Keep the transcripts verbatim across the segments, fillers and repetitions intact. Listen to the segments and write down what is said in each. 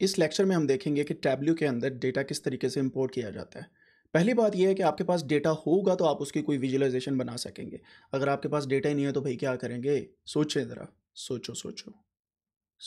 इस लेक्चर में हम देखेंगे कि टैब्ल्यू के अंदर डेटा किस तरीके से इंपोर्ट किया जाता है। पहली बात यह है कि आपके पास डेटा होगा तो आप उसकी कोई विजुअलाइजेशन बना सकेंगे। अगर आपके पास डेटा ही नहीं है तो भाई क्या करेंगे, सोचें ज़रा, सोचो सोचो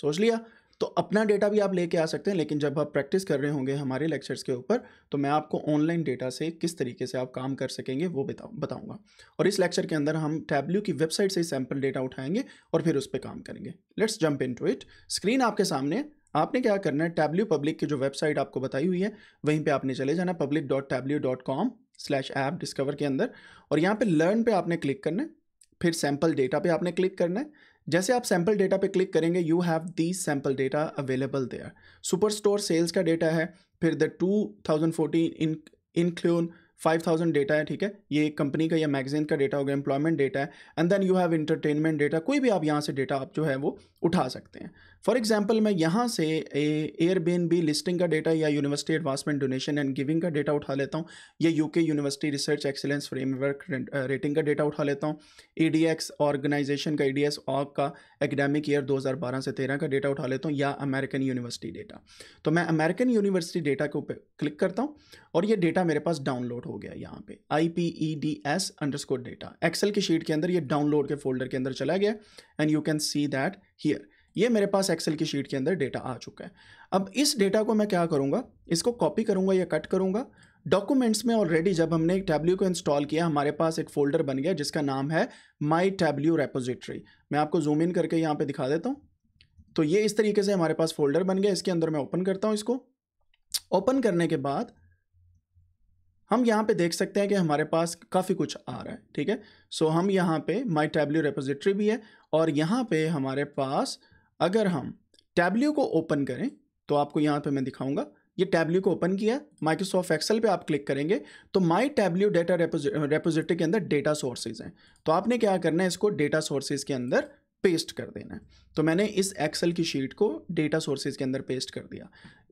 सोच लिया तो अपना डेटा भी आप लेके आ सकते हैं। लेकिन जब आप प्रैक्टिस कर रहे होंगे हमारे लेक्चर्स के ऊपर तो मैं आपको ऑनलाइन डेटा से किस तरीके से आप काम कर सकेंगे वो बताऊँ बताऊँगा और इस लेक्चर के अंदर हम टैब्ल्यू की वेबसाइट से सैम्पल डेटा उठाएंगे और फिर उस पर काम करेंगे। Let's jump into it. Screen आपके सामने, आपने क्या करना है, टैब्ल्यू पब्लिक की जो वेबसाइट आपको बताई हुई है वहीं पे आपने चले जाना, public dot Tableau dot com slash app discover के अंदर, और यहाँ पे लर्न पे आपने क्लिक करना है, फिर सैम्पल डेटा पे आपने क्लिक करना है। जैसे आप सैम्पल डेटा पे क्लिक करेंगे, you have these sample data available there. Super store sales का डेटा है, फिर the two thousand fourteen in इनक्लून फाइव थाउजेंड डेटा है, ठीक है, ये एक कंपनी का या मैगजीन का डेटा हो गया, एम्प्लॉयमेंट डेटा है, and then you have entertainment data. कोई भी आप यहाँ से डेटा आप जो है वो उठा सकते हैं। फॉर एग्जांपल मैं यहाँ से एयरबीएनबी लिस्टिंग का डेटा या university advancement donation and giving का डेटा उठा लेता हूँ, या UK university research excellence framework rating का डेटा उठा लेता हूँ, एडीएक्स ऑर्गेनाइजेशन का एडीएस ऑग का एकेडमिक ईयर दो हज़ार बारह से तेरह का डेटा उठा लेता हूँ, या अमेरिकन यूनिवर्सिटी डेटा। तो मैं अमेरिकन यूनिवर्सिटी डेटा के ऊपर क्लिक करता हूँ और ये डेटा मेरे पास डाउनलोड हो गया। यहाँ पे आईपीईडीएस अंडरस्कोर डेटा एक्सेल की शीट के अंदर ये डाउनलोड के फोल्डर के अंदर चला गया and you can see that here. ये मेरे पास एक्सेल की शीट के अंदर डेटा आ चुका है। अब इस डेटा को मैं क्या करूँगा, इसको कॉपी करूँगा या कट करूँगा। डॉक्यूमेंट्स में ऑलरेडी जब हमने टैब्ल्यू को इंस्टॉल किया हमारे पास एक फोल्डर बन गया जिसका नाम है माई टैब्ल्यू रेपोजिटरी। मैं आपको जूम इन करके यहाँ पर दिखा देता हूँ। तो ये इस तरीके से हमारे पास फोल्डर बन गया, इसके अंदर मैं ओपन करता हूँ। इसको ओपन करने के बाद हम यहाँ पे देख सकते हैं कि हमारे पास काफ़ी कुछ आ रहा है, ठीक है। सो so, हम यहाँ पे माई टैब्ल्यू रेपोजिटरी भी है और यहाँ पे हमारे पास अगर हम टैब्ल्यू को ओपन करें तो आपको यहाँ पे मैं दिखाऊंगा, ये टैब्ल्यू को ओपन किया, माइक्रोसॉफ्ट एक्सेल पे आप क्लिक करेंगे तो माई टैब्ल्यू डेटा रेपोजिटरी के अंदर डेटा सोर्सेज हैं। तो आपने क्या करना है, इसको डेटा सोर्सेज के अंदर पेस्ट कर देना है। तो मैंने इस एक्सेल की शीट को डेटा सोर्सेज के अंदर पेस्ट कर दिया।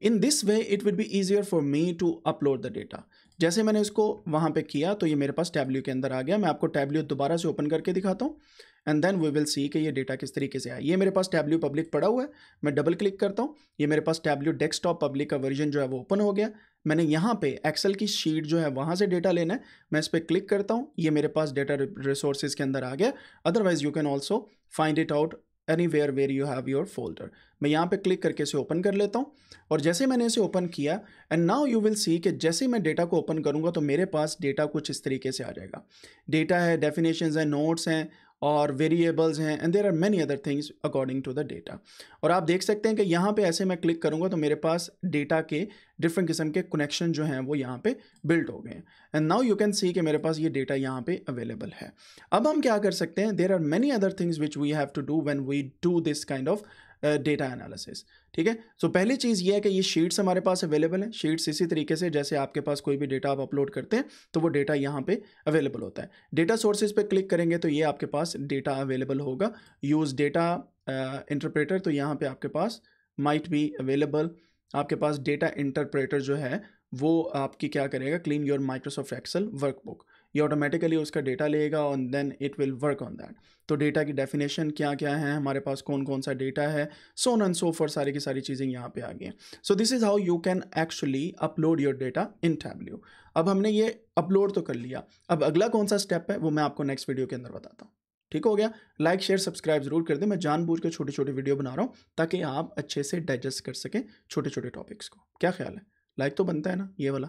In this way it will be easier for me to upload the data. जैसे मैंने इसको वहाँ पे किया तो ये मेरे पास टैब्ल्यू के अंदर आ गया। मैं आपको टैब्ल्यू दोबारा से ओपन करके दिखाता हूँ and then we will see कि ये डेटा किस तरीके से आया। ये मेरे पास टैब्ल्यू पब्लिक पड़ा हुआ है, मैं डबल क्लिक करता हूँ, ये मेरे पास टैब्ल्यू डेस्कटॉप पब्लिक का वर्जन जो है वो ओपन हो गया। मैंने यहाँ पे एक्सेल की शीट जो है वहाँ से डेटा लेना है, मैं इस पर क्लिक करता हूँ, ये मेरे पास डेटा रिसोर्सेज के अंदर आ गया। Otherwise you can also find it out anywhere where you have your folder. मैं यहाँ पे क्लिक करके इसे ओपन कर लेता हूँ और जैसे मैंने इसे ओपन किया and now you will see कि जैसे मैं डेटा को ओपन करूँगा तो मेरे पास डेटा कुछ इस तरीके से आ जाएगा। डेटा है, डेफिनेशंस हैं, नोट्स हैं और वेरिएबल्स हैं and there are many other things according to the data. और आप देख सकते हैं कि यहाँ पे ऐसे मैं क्लिक करूँगा तो मेरे पास डेटा के डिफरेंट किस्म के कनेक्शन जो हैं वो यहाँ पे बिल्ड हो गए हैं and now you can see कि मेरे पास ये डेटा यहाँ पे अवेलेबल है। अब हम क्या कर सकते हैं, there are many other things which we have to do when we do this kind of data analysis, ठीक है। सो पहली चीज़ ये है कि ये शीट्स हमारे पास अवेलेबल हैं। शीट्स इसी तरीके से जैसे आपके पास कोई भी डेटा आप अपलोड करते हैं तो वो डेटा यहाँ पे अवेलेबल होता है। डेटा सोर्सेज पे क्लिक करेंगे तो ये आपके पास डेटा अवेलेबल होगा। यूज़ डेटा इंटरप्रेटर, तो यहाँ पे आपके पास माइट बी अवेलेबल, आपके पास डेटा इंटरप्रेटर जो है वो आपकी क्या करेगा, clean your Microsoft Excel workbook, ये ऑटोमेटिकली उसका डेटा लेगा and then it will work on that. तो डेटा की डेफिनेशन क्या क्या है, हमारे पास कौन कौन सा डेटा है, so on and so for, सारी की सारी चीज़ें यहाँ पे आ गई हैं। So this is how you can actually upload your data in Tableau. अब हमने ये अपलोड तो कर लिया, अब अगला कौन सा स्टेप है वो मैं आपको नेक्स्ट वीडियो के अंदर बताता हूँ। ठीक हो गया, लाइक शेयर सब्सक्राइब जरूर कर दें। मैं जानबूझ के छोटे छोटे वीडियो बना रहा हूँ ताकि आप अच्छे से डाइजेस्ट कर सकें छोटे छोटे टॉपिक्स को। क्या ख्याल है, लाइक तो बनता है ना ये वाला?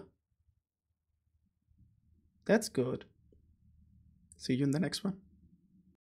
That's good. See you in the next one.